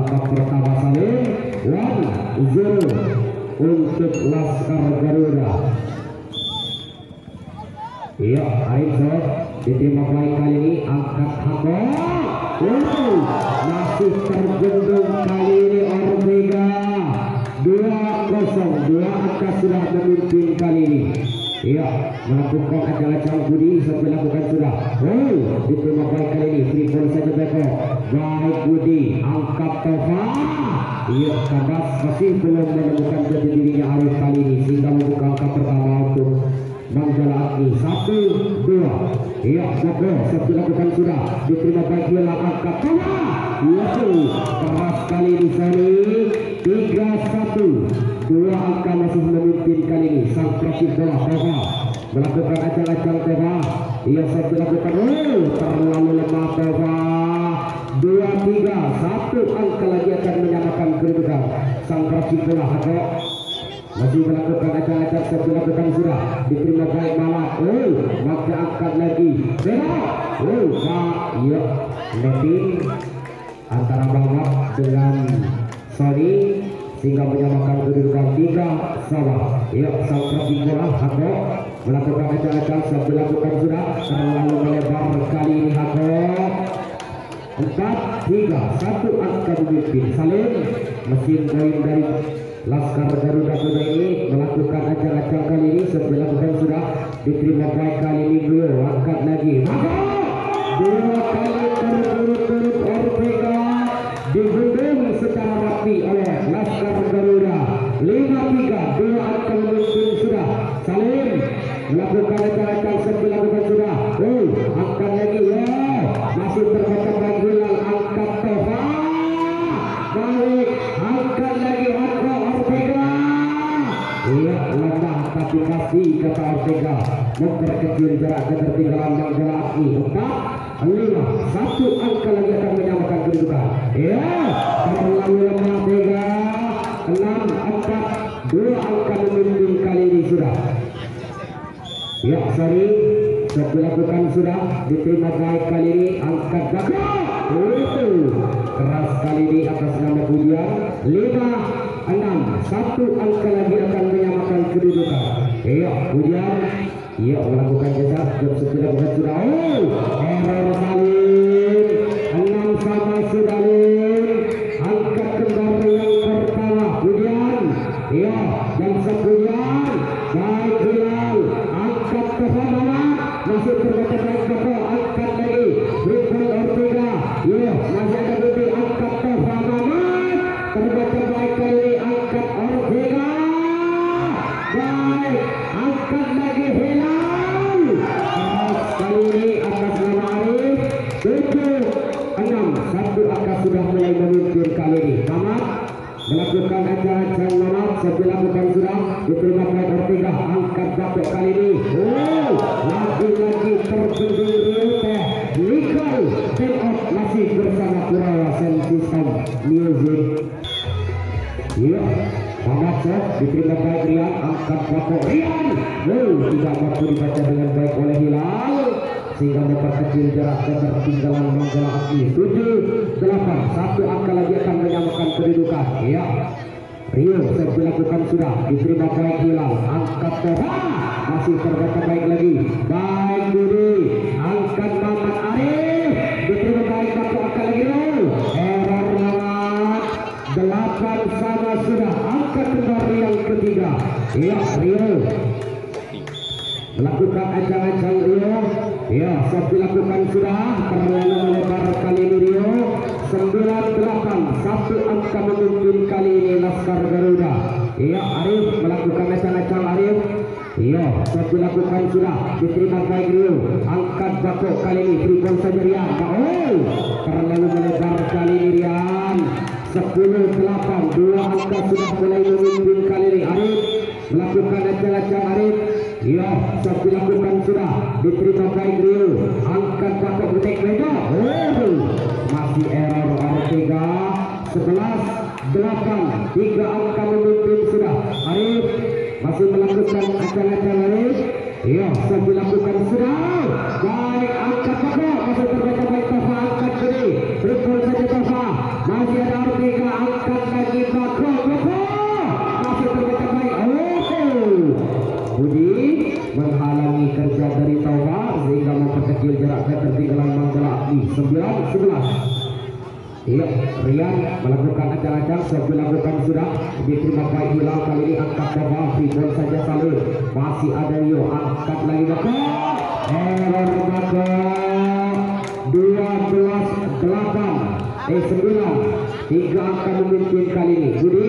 angka pertama kali 1-0 untuk Laskar Garuda. Iya, Aisyah diterima baik kali ini, angkat haknya. Masih tergendung kali ini Ortega. 2-0, angka sudah memimpin kali ini. Iya, melakukan adalah calon Budi sampai lakukan sudah. Diterima baik kali ini, tripon saja beko. Baik Budi, angkat Tova. Iya, Kadas masih belum menemukan jati dirinya Arif kali ini sehingga membuka angka pertama untuk Manggala Agni 1-2. Iya, Boko satu lakukan sudah. Diterima baik ialah angkat Tova. Keras kali di sini 3-1. Dua angka masih memimpin kali ini. Sang Prasid bola Teva melakukan acal-acal Teva. Ia satu lakukan terlalu lemah Teva. 2-3, satu angka lagi akan menyamakan kedudukan. Sang Prasid bola Hadok masih melakukan acal-acal. Satu lakukan sudah diterima baik Malak. Maka angkat lagi Teva. Iya, meeting antara Malak dengan Sony sehingga menyamakan kedudukan 3-3. Ya, sang Prasid bola Hadok melakukan acal-acal sambil lakukan sudah terlalu melebar kali ini Hadok. 4-3, satu angka memimpin. Salim mesin poin dari Laskar Garuda ini melakukan acal-acal kali ini sambil lakukan sudah diterima baik kali ini beliau angkat lagi Hadok. 2 kali terurut-urut Ortega dihubung secara rapi oleh Laskar Garuda. 5-3, dua angka memimpin sudah. Salim melakukan acal-acal sambil lakukan sudah. Angkat lagi masih terbaca Bangulang angkat Tova. Baik, angkat lagi Hadro Ortega. Iya, lemah tapi pasti kata Ortega memperkecil jarak ketertinggalan yang gelap ini. 4-5, satu angka lagi akan menyamakan kedudukan. Iya, terlalu lemah Ortega. 6-4, dua angka memimpin kali ini sudah. Ya, sorry, setelah bukan sudah diterima baik kali ini angkat Bakar. Keras kali ini atas nama Budian. 5-6, satu angka lagi akan menyamakan kedudukan. Iya, Budian. Iya, melakukan jasa. Jam setelah bukan sudah. Error Salim. 6 sama Salim. Angkat kembali yang pertama Budian. Iya, yang sebulan. Baik Budian. Angkat ke sana. Masih terbaca baik Boko. Angkat lagi Ripon Ortega. Iya, masih ada Budi. Angkat Tova Mamat. Terbaca baik kali angkat Ortega. Baik, angkat lagi Hilal. Kali ini atas nama Arif. 7-6, satu angka sudah mulai memimpin kali ini. Mamat melakukan acara-acara Mamat. Setelah bukan sudah diterima baik Ortega. Angkat Boko kali ini. Lagi-lagi terjunjung Rute Nikol. Take off masih bersama Kurawa Sound System Music. Iya, Mamat Sob diterima baik Rian. Angkat Boko Rian. Tidak mampu dibaca dengan baik oleh Hilal sehingga memperkecil jarak ketertinggalan Manggala Agni. 7-8, satu angka lagi akan menyamakan kedudukan. Iya, Rio sebelah bukan sudah diterima baik Hilal. Angkat Tova. Masih terbaca baik lagi baik Budi. Angkat Mamat Arif. Diterima baik satu angka lagi. Error Mamat. 8 sama sudah. Angkat kembali yang ketiga. Iya, Rio melakukan acal-acal Rio. Iya, sebelah bukan sudah terlalu melebar kali ini Rio. 9-8, satu angka memimpin kali ini Laskar Garuda. Iya, Arif melakukan acal-acal Arif. Iya, satu lakukan sudah diterima baik Rio. Angkat Boko kali ini tripon saja Rian. Terlalu melebar kali ini Rian. 10-8, dua angka sudah mulai memimpin kali ini Arif melakukan acal-acal Arif. Iya, satu lakukan sudah diterima baik Rio. Angkat Boko butik beda. Masih error Ortega. 11-8, tiga angka memimpin sudah. Arif masih melakukan acal-acal Arif. Iya, sambil lakukan sudah baik angkat Boko. Masih terbaca baik Tova. Angkat kiri. Ripon saja Tova. menghalangi kerja dari Tauba sehingga memperkecil jarak meter di gelang manggala di 9-11. Iya, Rian melakukan acara-acara melakukan sudah diterima baik hilang kali ini angkat ke bawah pun saja salur masih ada yo angkat lagi maka error maka 12-8 9 hingga akan memimpin kali ini Budi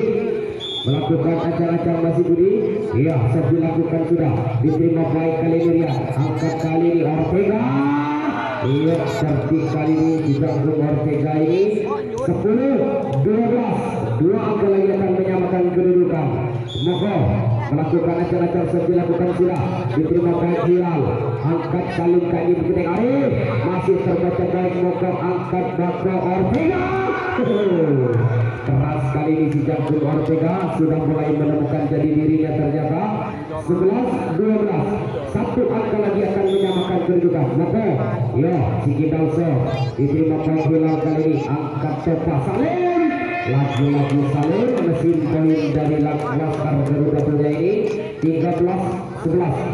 melakukan acara-acara masih Budi. Ya, saya lakukan sudah diterima baik kali ini ya. Angkat kali ini Ortega. Iya, cantik kali ini tidak Ortega ini 10-12 dua angka lagi akan menyamakan kedudukan. Maka melakukan acara-acara saya lakukan sudah diterima baik Hilal. Angkat kali ini begitu Arif masih terbaca baik maka angkat bakal Ortega. Keras kali ini si Jampul Ortega sudah mulai menemukan jadi dirinya ternyata 11-12 satu angka lagi akan menyamakan kedudukan maka ya si Gidalso diterima poin hilang kali ini angkat topa Salim lagi Salim mesin poin dari Laskar Garuda punya ini 13-11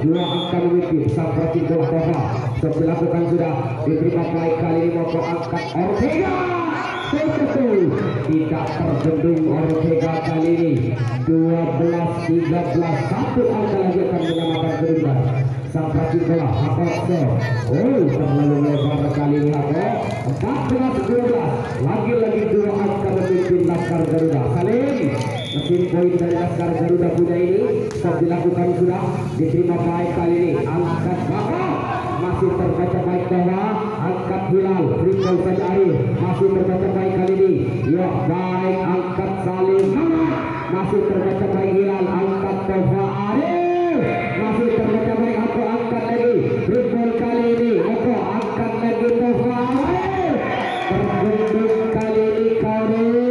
dua angka memimpin sampai tinggal topa setelah lakukan sudah diterima poin kali ini maka angkat Ortega tidak terbendung Ortega kali ini 12-13 satu angka lagi akan menyamakan kedudukan sampai setelah Hakoso terlalu lebar kali ini Hakos 14-12 lagi-lagi dua angka memimpin Laskar Garuda Salim mesin poin dari Laskar Garuda punya ini saat dilakukan sudah diterima baik kali ini angkat bakal masih terbaca baik bahwa angkat Hilal Rikol Sajari masih terbaca baik kali ini ya baik angkat Salim masih terbaca baik Hilal angkat bahwa Arif masih terbaca baik aku angkat lagi Rikol kali ini aku angkat lagi bahwa Arif terbendung kali ini kali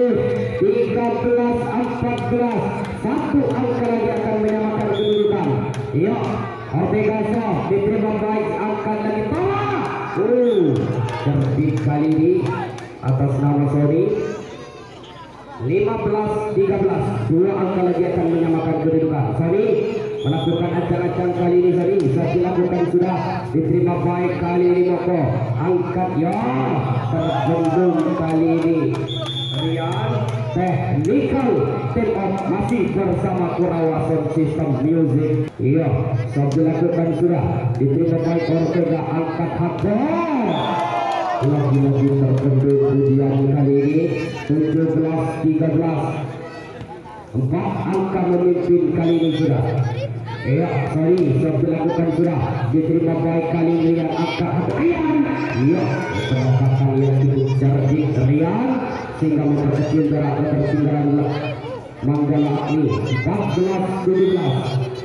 13-14 satu angka lagi akan menyamakan kedudukan ya Ortega diterima baik angkat lagi tolak terbit kali ini atas nama Sony 15-13 dua angka lagi akan menyamakan kedudukan Sony melakukan acara-acara kali ini Sony saya lakukan sudah diterima baik kali ini Moko angkat ya terbendung kali ini Rian Technical Tepat masih bersama Kurawa Sound System Music. Iya, saya dilakukan sudah diterima baik Ortega angkat Hakon lagi-lagi terbentuk ujian kali ini 17-13 empat angka memimpin kali ini sudah. Iya, sorry, saya dilakukan sudah diterima baik kali ini yang angkat Hakon. Iya, terima kasih cukup cerdik Rian sehingga memperkecil jarak ketersinggaran Manggala Agni 14-17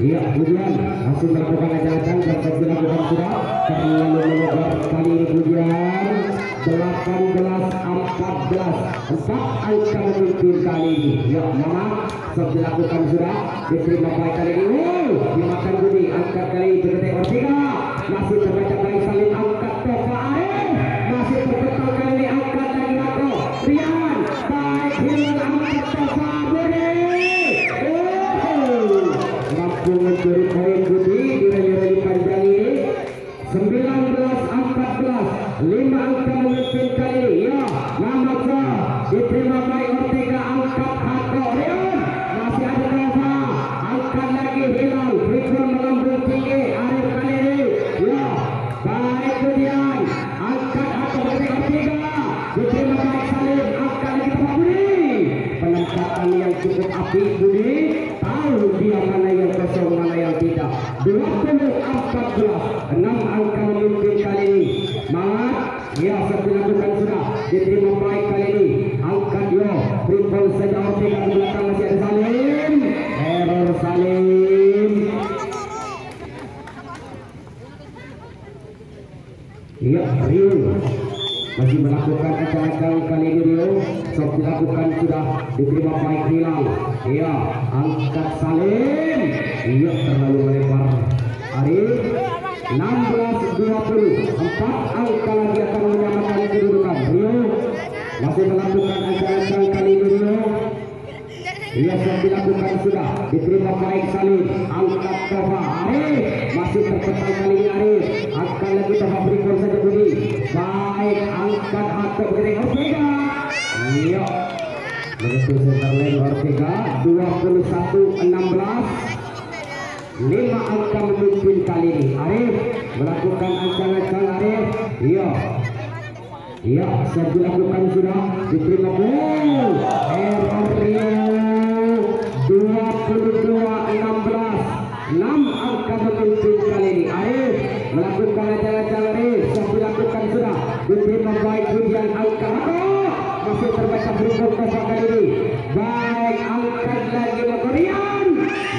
iya Budian langsung melakukan acara-acara dan saya dilakukan sudah terlalu melebar kali ini Budian 18-14 empat angka memimpin kali ini ya nama saya dilakukan sudah diterima baik kali ini dimakan Budi angkat kali ini berdetek Ortega masih terbaca baik Salim angkat Tofa Arif masih terbetul kali ini angkat lagi Nato Rian baik Hilal angkat Tofa mampu mencuri poin Budi di rally-rally panjang ini 19-14 lima angka memimpin kali ya nama saya diterima baik Ortega angkat Hato Rian masih ada Tofa angkat lagi Hilal Rikon melambung tinggi Arif kali ini ya baik Budian angkat Hato Ortega diterima baik Salim angkat lagi Tofa Budi penempatan yang cukup api Budi tahu dia mana yang kosong mana yang tidak 20-14 enam angka memimpin kali ini Mamat ya saya lakukan sudah diterima baik kali ini angkat yo Rikon saja Ortega di belakang masih ada Salim error Salim ya Rio masih melakukan acara-acara kali ini Rio sok dilakukan sudah diterima baik Hilal iya angkat Salim iya terlalu melebar Arif 16-20 empat angka lagi akan menyamakan kedudukan Rio masih melakukan acara-acara tali dulu. Yang dilakukan sudah diterima baik salut. Angkat topa Arif masih terpetal kali ini Arif. Akan lagi topa beri kursi ke bumi. Baik angkat atau beri Ortega. Yo, begitu seterlain Ortega 21-16. 5 angka memimpin kali ini. Arif melakukan ancang-ancang Arif. Yo, yo, serbu lakukan sudah diterima gol. Error Rio 22-16. 6 angka memimpin kali ini. Arif melakukan ancang-ancang Arif. Serbu lakukan sudah diterima baik kemudian angka. Oh, masih terbaca beruntung kali ini. Baik angkat lagi Rio.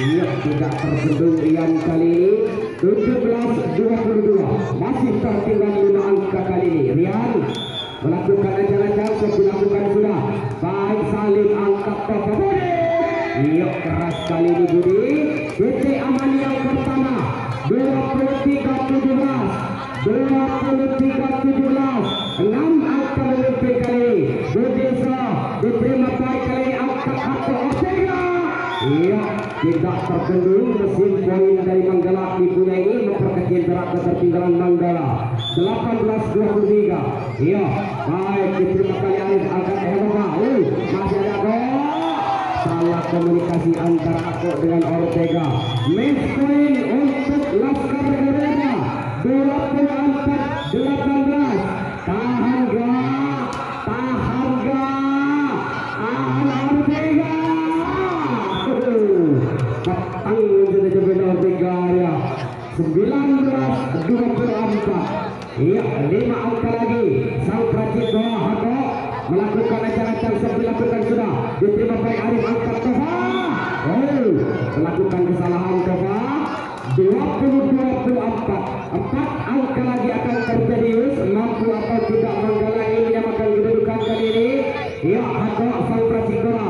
Ia tidak terbendung Rian kali ini 17-22. Masih tertinggal 5 angka kali ini. Rian melakukan acara-acara dilakukan sudah. Baik Salim angkat topa Budi. Ia keras kali ini Budi. PT Aman yang pertama 23-17. 23-17. 6 angka memimpin kali ini. Budi diterima baik kali ini angkat atau Ortega. Ia tidak terbendung mesin poin dari Manggala dipunyai ini memperkecil jarak ketertinggalan Manggala 18-23. Iya, baik diterima kali Arif angkat Herba. Masih ada gol. Salah komunikasi antara aku dengan Ortega. Match point untuk Laskar Garuda 24-18. Tahan gak? Tahan gak? Tahan Ortega. Angin jadi kebenar Ortega 19-24. Iya, 5 angka lagi. Sang Pracit Doa Hako melakukan acara-acara seperti lakukan sudah. Diterima baik Arif angkat Kova. Oh, melakukan kesalahan Kova. 22-24. 4 angka lagi akan terjadius. Mampu atau tidak Manggala ini menyamakan kedudukan kali ini. Iya, Hako Sang Pracit Doa.